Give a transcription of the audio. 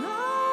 No.